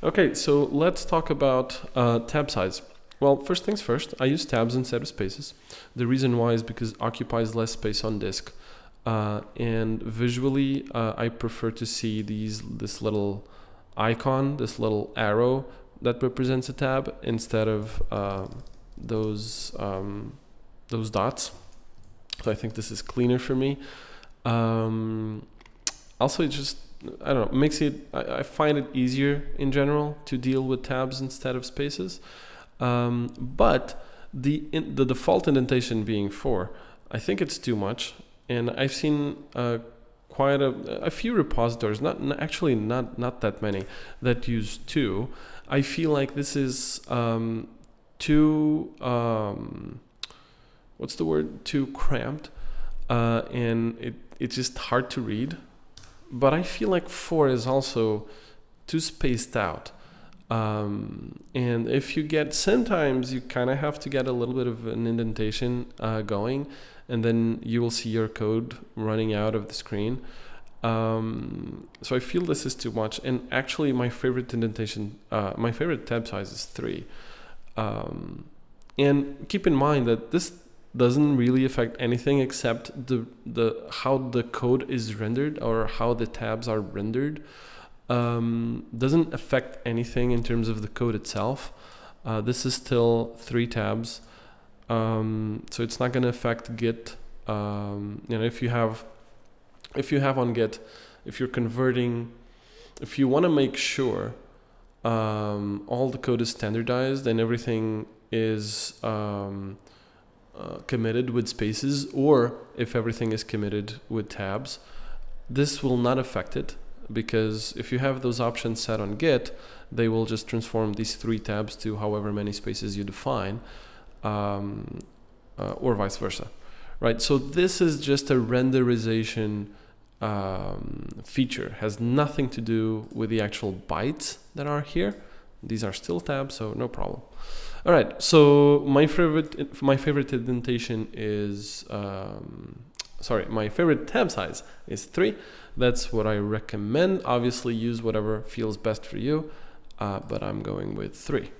Okay, so let's talk about tab size. Well, first things first, I use tabs instead of spaces. The reason why is because it occupies less space on disk. And visually, I prefer to see this little icon, this little arrow that represents a tab instead of those dots. So I think this is cleaner for me. Also, it just, I don't know, makes it, I find it easier in general to deal with tabs instead of spaces. But the default indentation being 4, I think it's too much. And I've seen quite a few repositories, not that many, that use 2. I feel like this is too, what's the word? Too cramped, and it's just hard to read. But I feel like 4 is also too spaced out. And if you get, sometimes you kind of have to get a little bit of an indentation going, and then you will see your code running out of the screen. So I feel this is too much. And actually my favorite indentation, my favorite tab size is 3. And keep in mind that this doesn't really affect anything except how the code is rendered or how the tabs are rendered. Doesn't affect anything in terms of the code itself. This is still 3 tabs, so it's not going to affect Git. You know, if you have on Git, if you're converting, if you want to make sure all the code is standardized and everything is committed with spaces, or if everything is committed with tabs, this will not affect it. Because if you have those options set on Git, they will just transform these 3 tabs to however many spaces you define, or vice versa, right? So this is just a renderization feature. Has nothing to do with the actual bytes that are here. These are still tabs, so no problem. All right. So my favorite indentation is. Sorry, my favorite tab size is 3. That's what I recommend. Obviously, use whatever feels best for you, but I'm going with 3.